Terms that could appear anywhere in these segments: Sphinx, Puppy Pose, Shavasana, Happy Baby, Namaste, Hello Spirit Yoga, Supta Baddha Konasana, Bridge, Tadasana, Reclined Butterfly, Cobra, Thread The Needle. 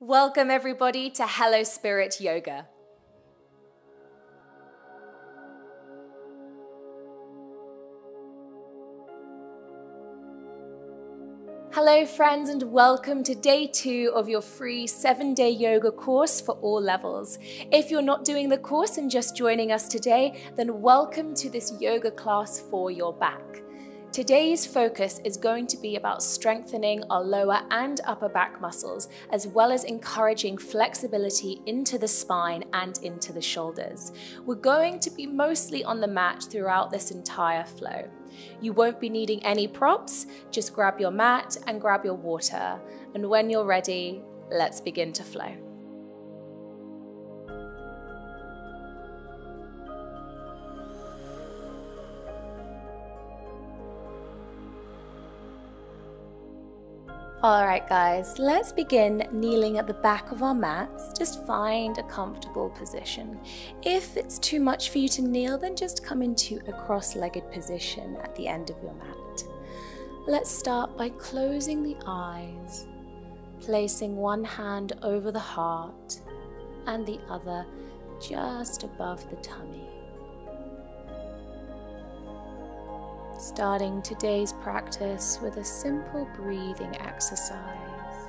Welcome everybody to Hello Spirit Yoga. Hello friends and welcome to day 2 of your free 7-day yoga course for all levels. If you're not doing the course and just joining us today, then welcome to this yoga class for your back. Today's focus is going to be about strengthening our lower and upper back muscles, as well as encouraging flexibility into the spine and into the shoulders. We're going to be mostly on the mat throughout this entire flow. You won't be needing any props, just grab your mat and grab your water. And when you're ready, let's begin to flow. Alright guys, let's begin kneeling at the back of our mats. Just find a comfortable position. If it's too much for you to kneel, then just come into a cross-legged position at the end of your mat. Let's start by closing the eyes, placing one hand over the heart and the other just above the tummy. Starting today's practice with a simple breathing exercise.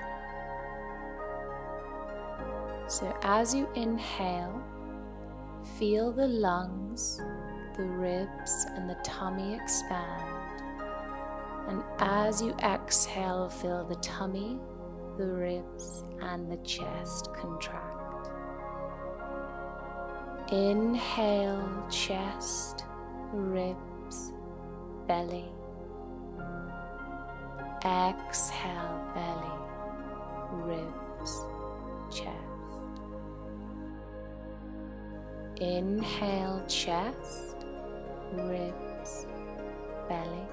So as you inhale, feel the lungs, the ribs and the tummy expand. And as you exhale, feel the tummy, the ribs and the chest contract. Inhale, chest, ribs, belly. Exhale, belly, ribs, chest. Inhale, chest, ribs, belly.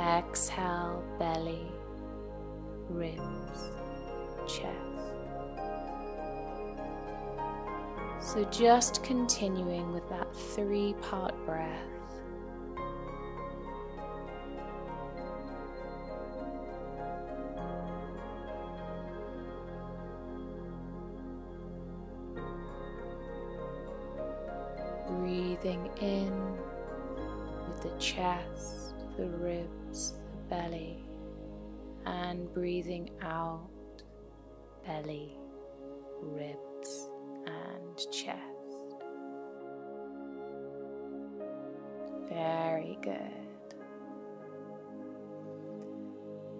Exhale, belly, ribs, chest. So just continuing with that 3-part breath. Breathing in with the chest, the ribs, the belly, and breathing out, belly, ribs, and chest. Very good.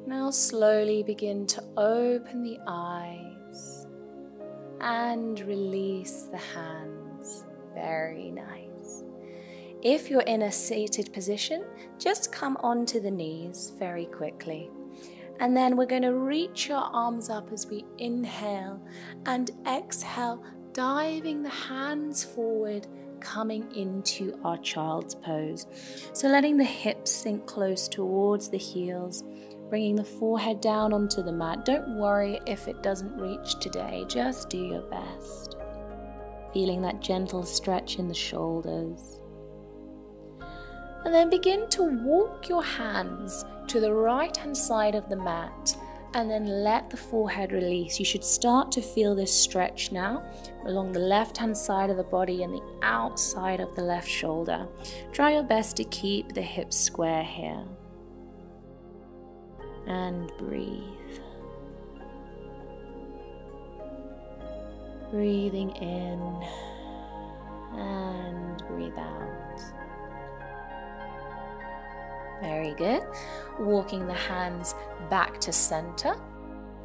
Now slowly begin to open the eyes and release the hands. Very nice. If you're in a seated position, just come onto the knees very quickly. And then we're going to reach your arms up as we inhale and exhale, diving the hands forward, coming into our child's pose. So letting the hips sink close towards the heels, bringing the forehead down onto the mat. Don't worry if it doesn't reach today, just do your best. Feeling that gentle stretch in the shoulders. And then begin to walk your hands to the right hand side of the mat and then let the forehead release. You should start to feel this stretch now along the left hand side of the body and the outside of the left shoulder. Try your best to keep the hips square here. And breathe. Breathing in and breathe out. Very good. Walking the hands back to center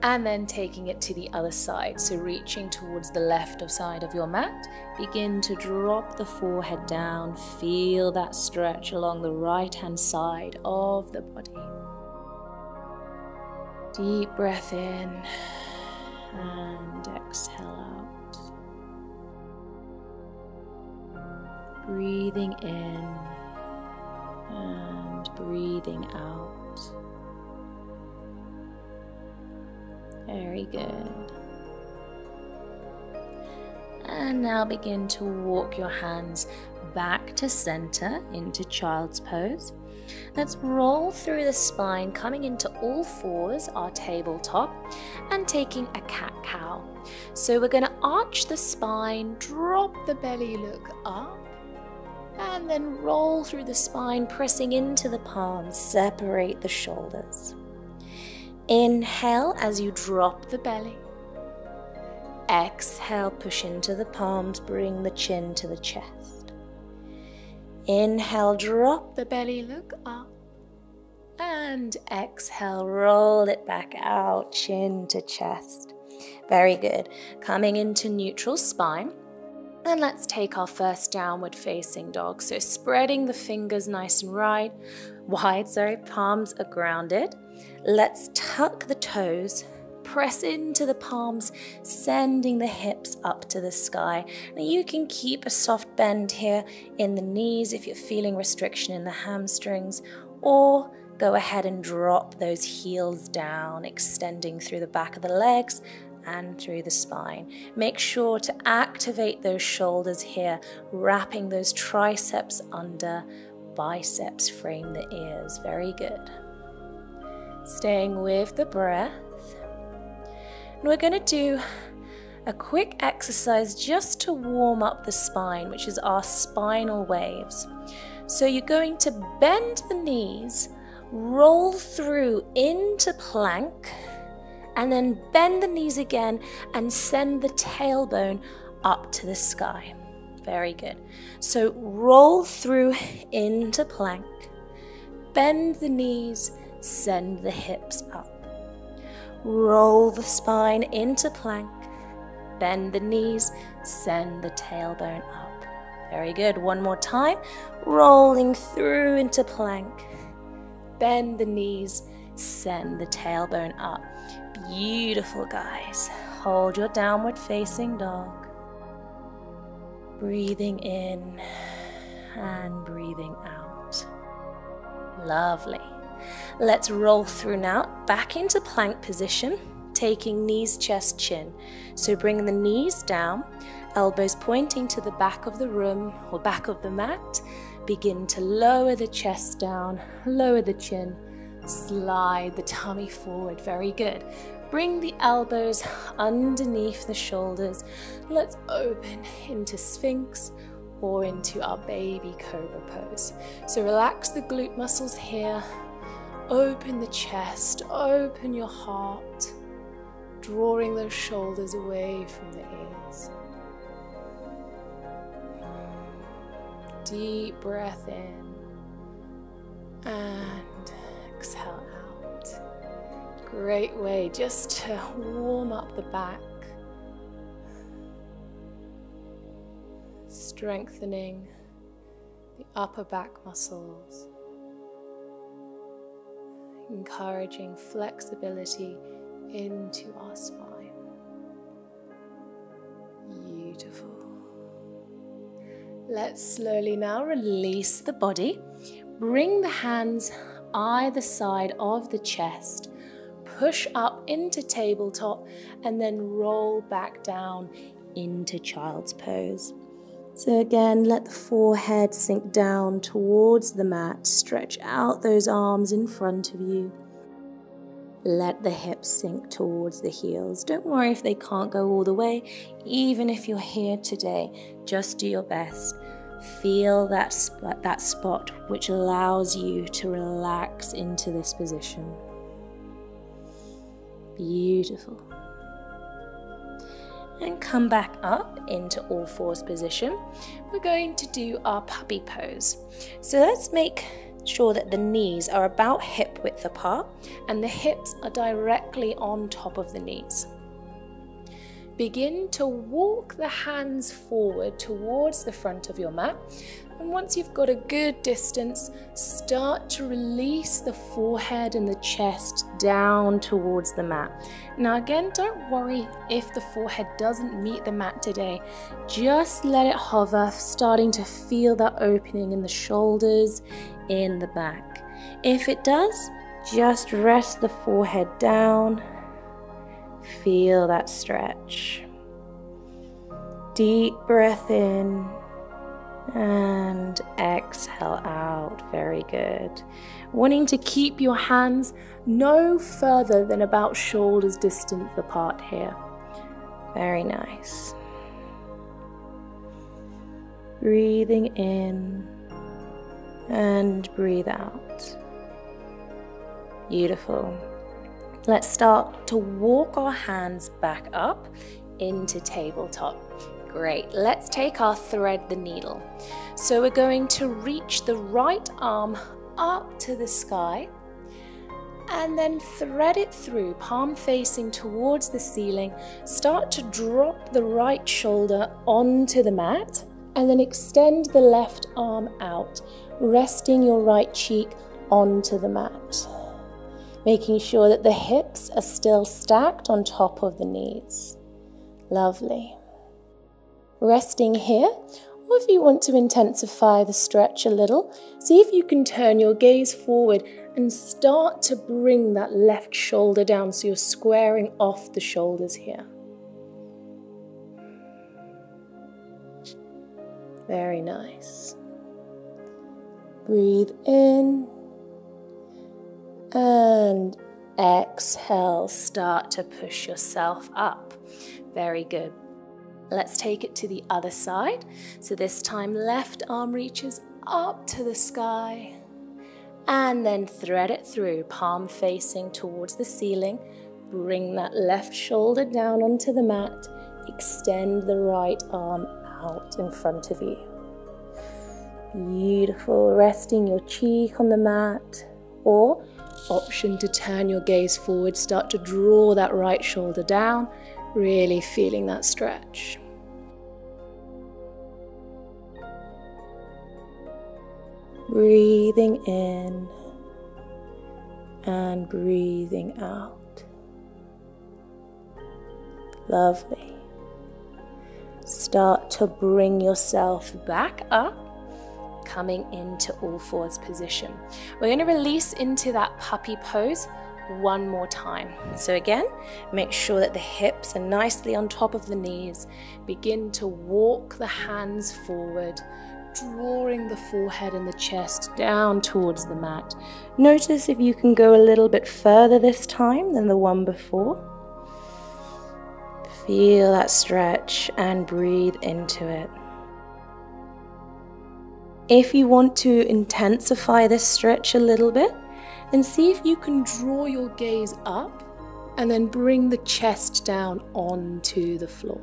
and then taking it to the other side. So reaching towards the left side of your mat, begin to drop the forehead down. Feel that stretch along the right hand side of the body. Deep breath in and exhale out. Breathing in and breathing out. Very good. And now begin to walk your hands back to center into child's pose. Let's roll through the spine, coming into all fours, our tabletop, and taking a cat-cow. So we're going to arch the spine, drop the belly, look up, and then roll through the spine, pressing into the palms, separate the shoulders. Inhale as you drop the belly. Exhale, push into the palms, bring the chin to the chest. Inhale, drop the belly, look up, and exhale, roll it back out, chin to chest. Very good. Coming into neutral spine, and let's take our first downward facing dog. So spreading the fingers nice and wide, palms are grounded. Let's tuck the toes, press into the palms, sending the hips up to the sky. Now you can keep a soft bend here in the knees if you're feeling restriction in the hamstrings, or go ahead and drop those heels down, extending through the back of the legs and through the spine. Make sure to activate those shoulders here, wrapping those triceps under, biceps frame the ears. Very good. Staying with the breath. And we're going to do a quick exercise just to warm up the spine, which is our spinal waves. So you're going to bend the knees, roll through into plank, and then bend the knees again and send the tailbone up to the sky. Very good. So roll through into plank, bend the knees, send the hips up. Roll the spine into plank, bend the knees, send the tailbone up. Very good. One more time. Rolling through into plank, bend the knees, send the tailbone up. Beautiful, guys. Hold your downward facing dog. Breathing in and breathing out. Lovely. Let's roll through now, back into plank position, taking knees, chest, chin. So bring the knees down, elbows pointing to the back of the room or back of the mat. Begin to lower the chest down, lower the chin, slide the tummy forward. Very good. Bring the elbows underneath the shoulders. Let's open into Sphinx or into our baby Cobra pose. So relax the glute muscles here. Open the chest, open your heart, drawing those shoulders away from the ears. Deep breath in and exhale out. Great way just to warm up the back, strengthening the upper back muscles. Encouraging flexibility into our spine. Beautiful. Let's slowly now release the body. Bring the hands either side of the chest. Push up into tabletop and then roll back down into child's pose. So again, let the forehead sink down towards the mat. Stretch out those arms in front of you. Let the hips sink towards the heels. Don't worry if they can't go all the way. Even if you're here today, just do your best. Feel that spot which allows you to relax into this position. Beautiful. And come back up into all fours position. We're going to do our puppy pose. So let's make sure that the knees are about hip width apart and the hips are directly on top of the knees. Begin to walk the hands forward towards the front of your mat. And once you've got a good distance, start to release the forehead and the chest down towards the mat. Now again, don't worry if the forehead doesn't meet the mat today. Just let it hover, starting to feel that opening in the shoulders, in the back. If it does, just rest the forehead down. Feel that stretch. deep breath in and exhale out. Very good. Wanting to keep your hands no further than about shoulders distance apart here. Very nice. Breathing in and breathe out. Beautiful. Let's start to walk our hands back up into tabletop. Great. Let's take our thread the needle. So we're going to reach the right arm up to the sky and then thread it through, palm facing towards the ceiling. Start to drop the right shoulder onto the mat and then extend the left arm out, resting your right cheek onto the mat, making sure that the hips are still stacked on top of the knees. Lovely. Resting here, or if you want to intensify the stretch a little, see if you can turn your gaze forward and start to bring that left shoulder down so you're squaring off the shoulders here. Very nice. Breathe in and exhale, start to push yourself up. Very good. Let's take it to the other side. So this time left arm reaches up to the sky and then thread it through, palm facing towards the ceiling. Bring that left shoulder down onto the mat. Extend the right arm out in front of you. Beautiful. Resting your cheek on the mat, or option to turn your gaze forward, start to draw that right shoulder down, really feeling that stretch. Breathing in and breathing out. Lovely. Start to bring yourself back up, coming into all fours position. We're going to release into that puppy pose one more time. So again, make sure that the hips are nicely on top of the knees. Begin to walk the hands forward, drawing the forehead and the chest down towards the mat. Notice if you can go a little bit further this time than the one before. Feel that stretch and breathe into it. If you want to intensify this stretch a little bit, then see if you can draw your gaze up and then bring the chest down onto the floor.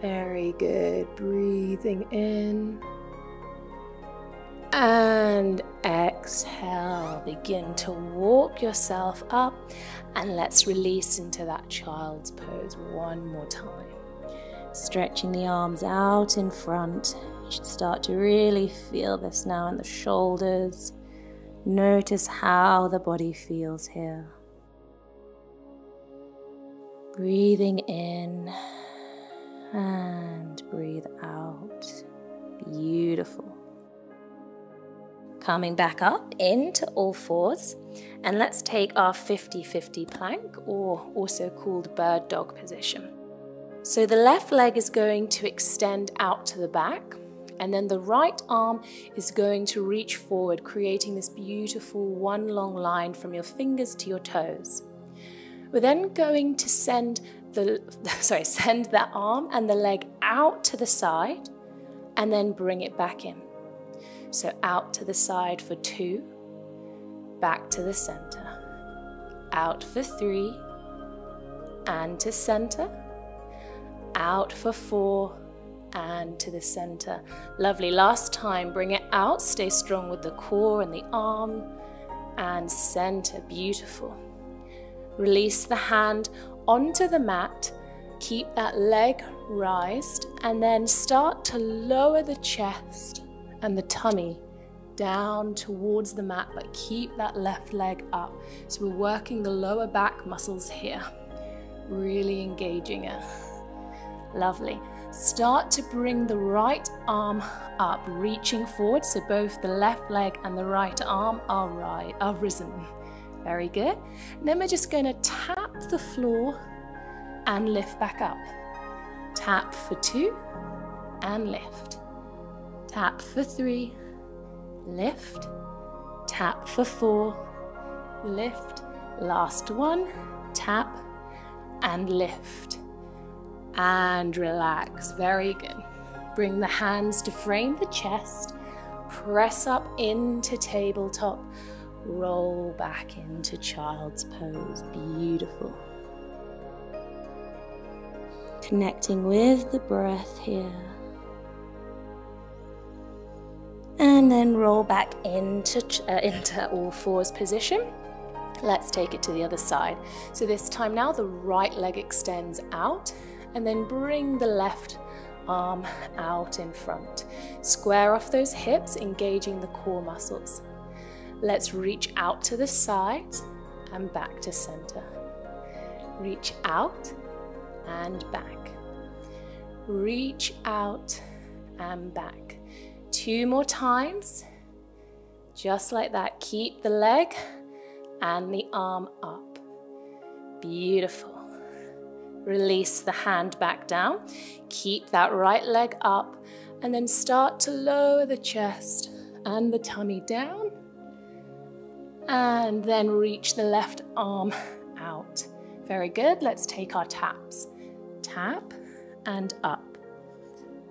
Very good. Breathing in and exhale. Begin to walk yourself up and let's release into that child's pose one more time. Stretching the arms out in front. You should start to really feel this now in the shoulders. Notice how the body feels here. Breathing in and breathe out. Beautiful. Coming back up into all fours, and let's take our 50-50 plank, or also called bird dog position. So the left leg is going to extend out to the back, and then the right arm is going to reach forward, creating this beautiful one long line from your fingers to your toes. We're then going to send the arm and the leg out to the side and then bring it back in. So out to the side for 2, back to the center, out for 3 and to center, out for 4 and to the center. Lovely. Last time, bring it out, stay strong with the core and the arm and center. Beautiful. Release the hand onto the mat, keep that leg raised, and then start to lower the chest and the tummy down towards the mat, but keep that left leg up. So we're working the lower back muscles here, really engaging it. Lovely. Start to bring the right arm up, reaching forward, so both the left leg and the right arm are risen. Very good. And then we're just going to tap the floor and lift back up. Tap for 2 and lift. Tap for 3, lift. Tap for 4, lift. Last one, tap and lift. And relax. Very good. Bring the hands to frame the chest. Press up into tabletop. Roll back into child's pose. Beautiful. Connecting with the breath here. And then roll back into all fours position. Let's take it to the other side. So this time now the right leg extends out. And then bring the left arm out in front. Square off those hips, engaging the core muscles. Let's reach out to the side and back to center. Reach out and back. Reach out and back. 2 more times. Just like that. Keep the leg and the arm up. Beautiful. Release the hand back down, keep that right leg up, and then start to lower the chest and the tummy down, and then reach the left arm out. Very good. Let's take our taps. Tap and up.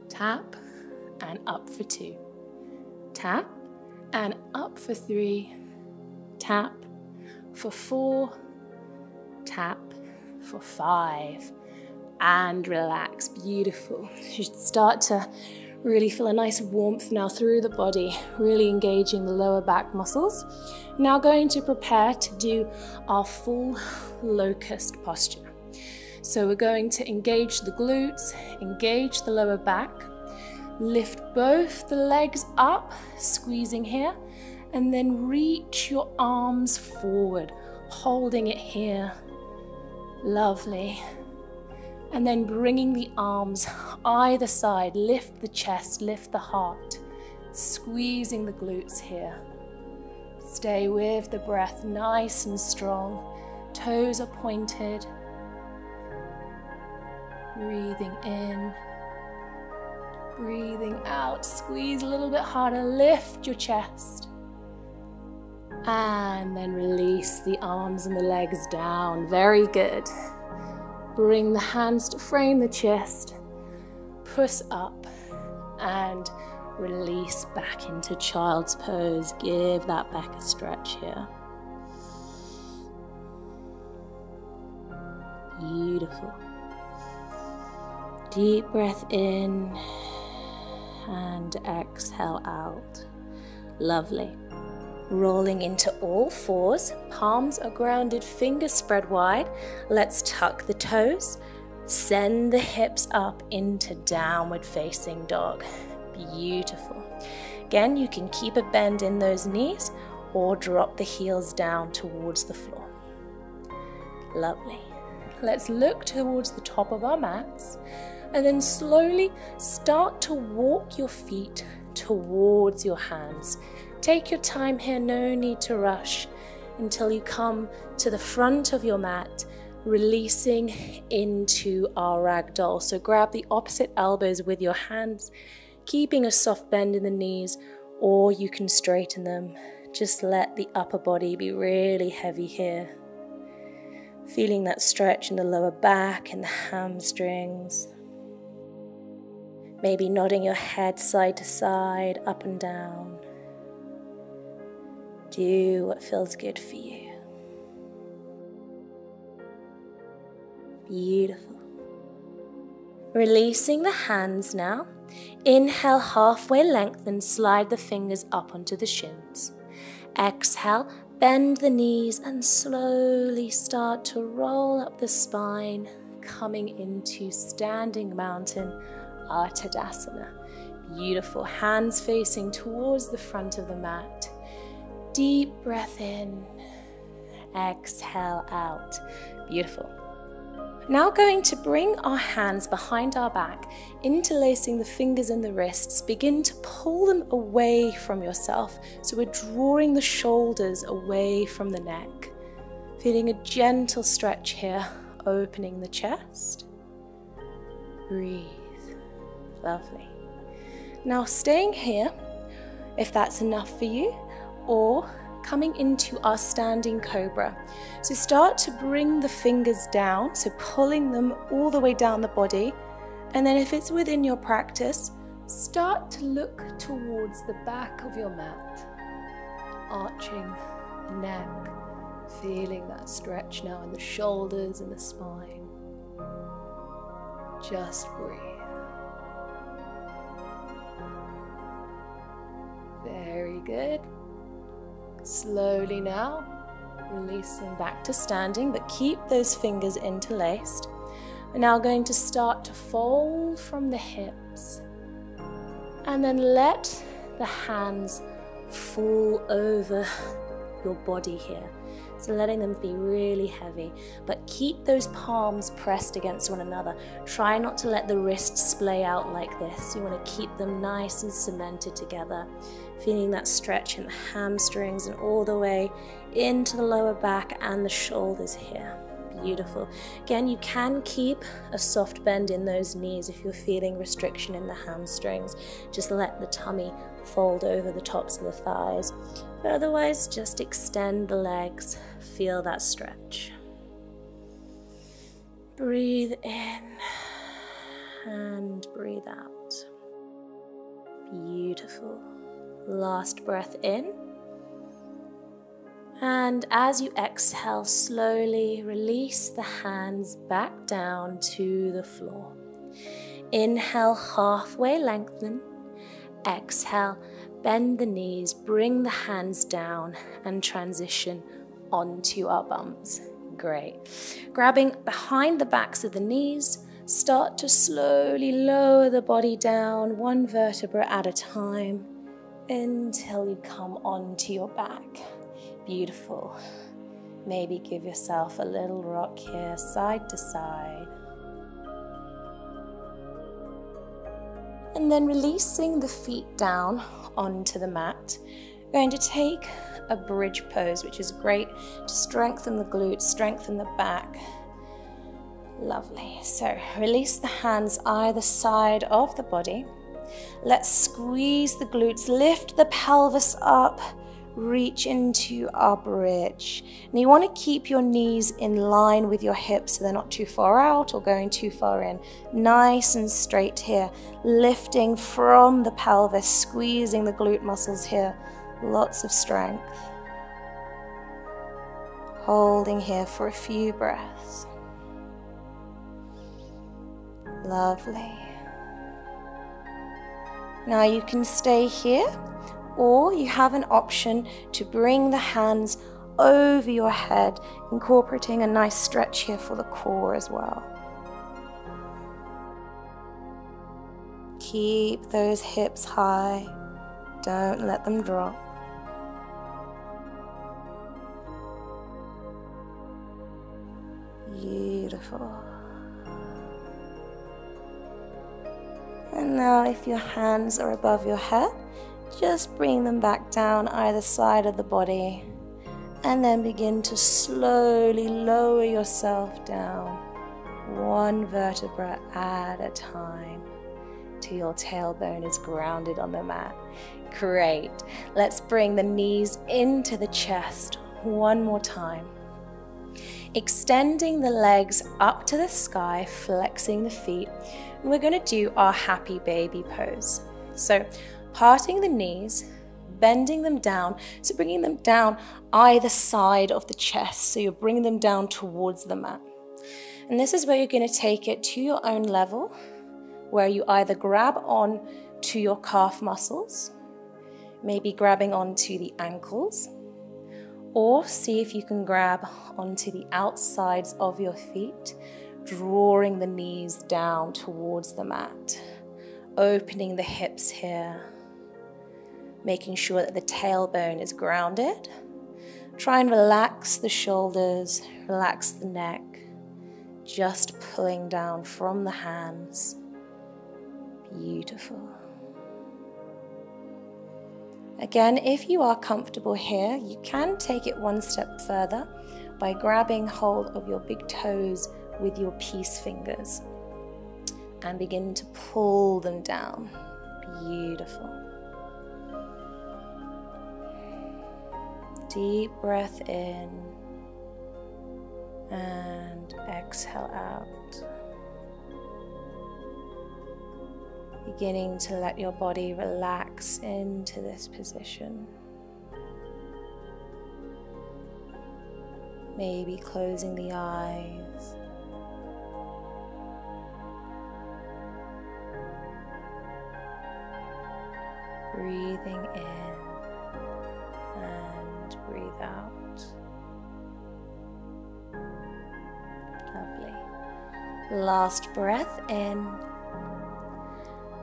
Tap and up for 2. Tap and up for 3. Tap for 4. Tap for 5 and relax. Beautiful. You should start to really feel a nice warmth now through the body, really engaging the lower back muscles. Now going to prepare to do our full locust posture. So we're going to engage the glutes, engage the lower back, lift both the legs up, squeezing here, and then reach your arms forward, holding it here. Lovely. And then bringing the arms either side, lift the chest, lift the heart, squeezing the glutes here. Stay with the breath nice and strong. Toes are pointed. Breathing in, breathing out. Squeeze a little bit harder, lift your chest. And then release the arms and the legs down. Very good. Bring the hands to frame the chest. Push up and release back into child's pose. Give that back a stretch here. Beautiful. Deep breath in and exhale out. Lovely. Rolling into all fours, palms are grounded, fingers spread wide. Let's tuck the toes, send the hips up into downward facing dog. Beautiful. Again, you can keep a bend in those knees or drop the heels down towards the floor. Lovely. Let's look towards the top of our mats and then slowly start to walk your feet towards your hands. Take your time here, no need to rush, until you come to the front of your mat, releasing into our ragdoll. So grab the opposite elbows with your hands, keeping a soft bend in the knees, or you can straighten them. Just let the upper body be really heavy here. Feeling that stretch in the lower back and the hamstrings. Maybe nodding your head side to side, up and down. Do what feels good for you. Beautiful. Releasing the hands now. Inhale, halfway lengthen, slide the fingers up onto the shins. Exhale, bend the knees and slowly start to roll up the spine, coming into standing mountain, our Tadasana. Beautiful. Hands facing towards the front of the mat. Deep breath in, exhale out. Beautiful. Now going to bring our hands behind our back, interlacing the fingers and the wrists. Begin to pull them away from yourself. So we're drawing the shoulders away from the neck. Feeling a gentle stretch here, opening the chest. Breathe. Lovely. Now staying here, if that's enough for you, or coming into our standing cobra. So start to bring the fingers down, so pulling them all the way down the body. And then if it's within your practice, start to look towards the back of your mat, arching the neck, feeling that stretch now in the shoulders and the spine. Just breathe. Very good. Slowly now, releasing back to standing, but keep those fingers interlaced. We're now going to start to fold from the hips. And then let the hands fall over your body here. So letting them be really heavy, but keep those palms pressed against one another. Try not to let the wrists splay out like this. You want to keep them nice and cemented together. Feeling that stretch in the hamstrings and all the way into the lower back and the shoulders here. Beautiful. Again, you can keep a soft bend in those knees if you're feeling restriction in the hamstrings. Just let the tummy fold over the tops of the thighs. But otherwise, just extend the legs, feel that stretch. Breathe in and breathe out. Beautiful. Last breath in. And as you exhale, slowly release the hands back down to the floor. Inhale, halfway lengthen. Exhale, bend the knees, bring the hands down and transition onto our bums. Great. Grabbing behind the backs of the knees, start to slowly lower the body down, one vertebra at a time, until you come onto your back. Beautiful. Maybe give yourself a little rock here, side to side. And then releasing the feet down onto the mat. We're going to take a bridge pose, which is great to strengthen the glutes, strengthen the back. Lovely. So release the hands either side of the body. Let's squeeze the glutes, lift the pelvis up, reach into our bridge. And you want to keep your knees in line with your hips so they're not too far out or going too far in. Nice and straight here, lifting from the pelvis, squeezing the glute muscles here. Lots of strength. Holding here for a few breaths. Lovely. Now you can stay here, or you have an option to bring the hands over your head, incorporating a nice stretch here for the core as well. Keep those hips high, don't let them drop. Beautiful. And now if your hands are above your head, just bring them back down either side of the body and then begin to slowly lower yourself down, one vertebra at a time, till your tailbone is grounded on the mat. Great. Let's bring the knees into the chest one more time. Extending the legs up to the sky, flexing the feet. We're going to do our happy baby pose. So parting the knees, bending them down, so bringing them down either side of the chest, so you're bringing them down towards the mat. And this is where you're going to take it to your own level, where you either grab on to your calf muscles, maybe grabbing onto the ankles, or see if you can grab onto the outsides of your feet, drawing the knees down towards the mat, opening the hips here, making sure that the tailbone is grounded. Try and relax the shoulders, relax the neck, just pulling down from the hands. Beautiful. Again, if you are comfortable here, you can take it one step further by grabbing hold of your big toes with your peace fingers and begin to pull them down. Beautiful. Deep breath in and exhale out. Beginning to let your body relax into this position. Maybe closing the eyes. Breathing in and breathe out. Lovely. Last breath in.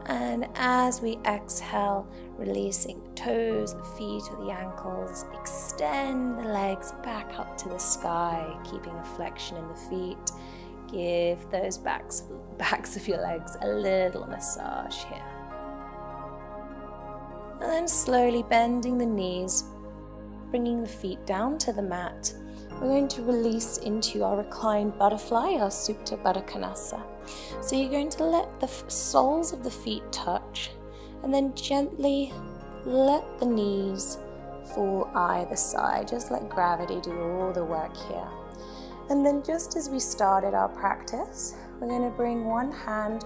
And as we exhale, releasing toes, the feet or the ankles, extend the legs back up to the sky, keeping a flexion in the feet. Give those backs of your legs a little massage here. And then slowly bending the knees, bringing the feet down to the mat. We're going to release into our reclined butterfly, our Supta Baddha Konasana. So you're going to let the soles of the feet touch and then gently let the knees fall either side. Just let gravity do all the work here. And then just as we started our practice, we're going to bring one hand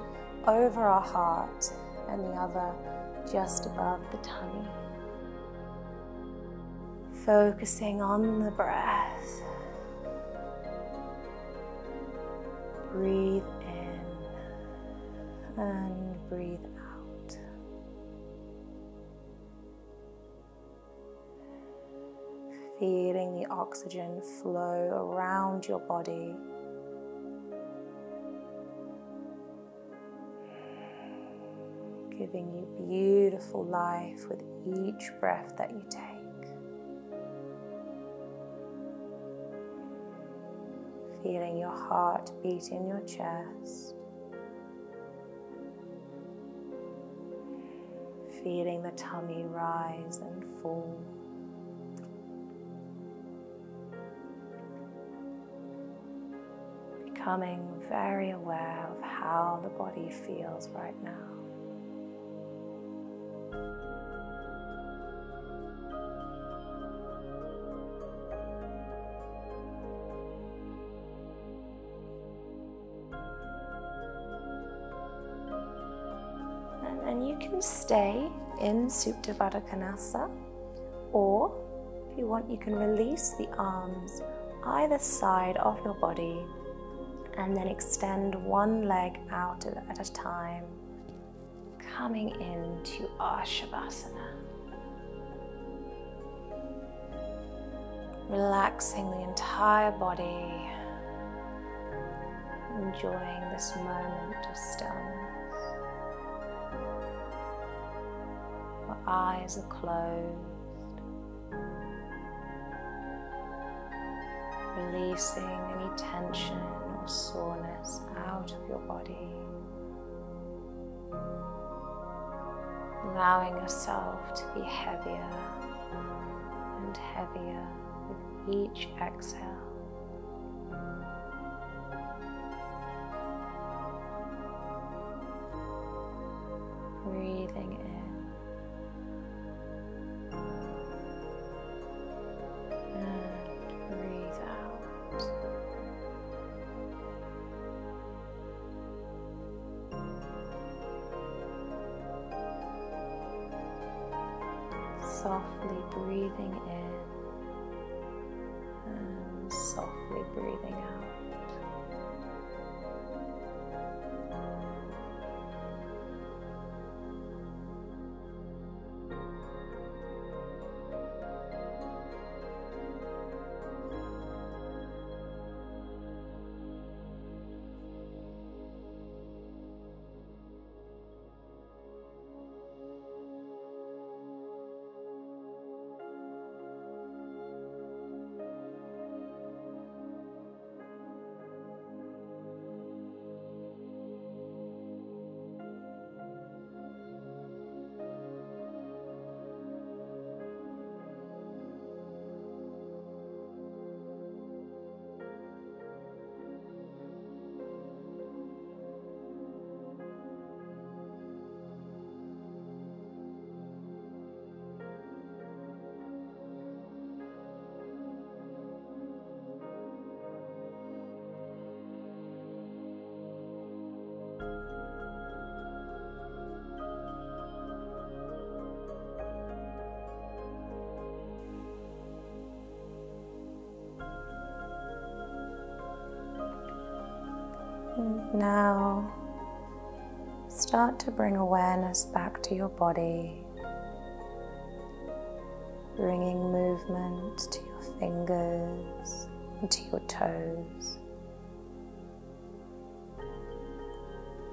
over our heart and the other just above the tummy. Focusing on the breath. Breathe in and breathe out. Feeling the oxygen flow around your body. Giving you beautiful life with each breath that you take. Feeling your heart beat in your chest. Feeling the tummy rise and fall. Becoming very aware of how the body feels right now. And you can stay in Supta Baddha Konasana, or if you want, you can release the arms either side of your body and then extend one leg out at a time, coming into our Shavasana. Relaxing the entire body, enjoying this moment of stillness. Eyes are closed, releasing any tension or soreness out of your body, allowing yourself to be heavier and heavier with each exhale. Breathing in. Softly breathing in and softly breathing Now, start to bring awareness back to your body, bringing movement to your fingers and to your toes.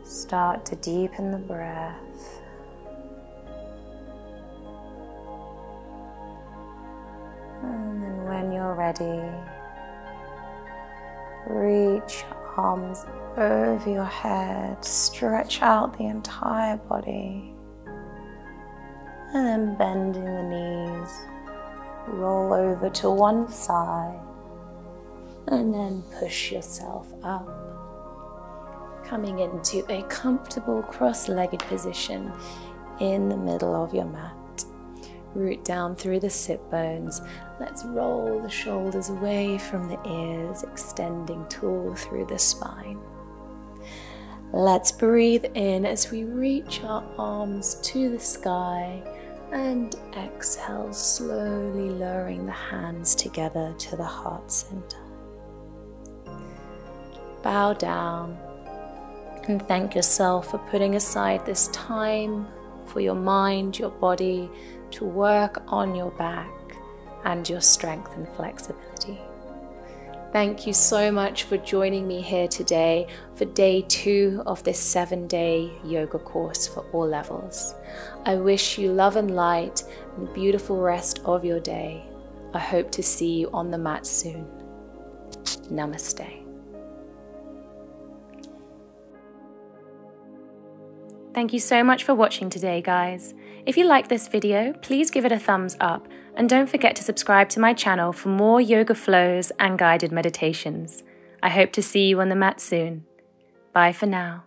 Start to deepen the breath. And then when you're ready, reach arms over your head, stretch out the entire body, and then bending the knees, roll over to one side, and then push yourself up, coming into a comfortable cross-legged position in the middle of your mat. Root down through the sit bones. Let's roll the shoulders away from the ears, extending tall through the spine. Let's breathe in as we reach our arms to the sky and exhale, slowly lowering the hands together to the heart center. Bow down and thank yourself for putting aside this time for your mind, your body, to work on your back and your strength and flexibility. Thank you so much for joining me here today for day 2 of this 7-day yoga course for all levels. I wish you love and light and a beautiful rest of your day. I hope to see you on the mat soon. Namaste. Thank you so much for watching today, guys. If you like this video, please give it a thumbs up and don't forget to subscribe to my channel for more yoga flows and guided meditations. I hope to see you on the mat soon. Bye for now.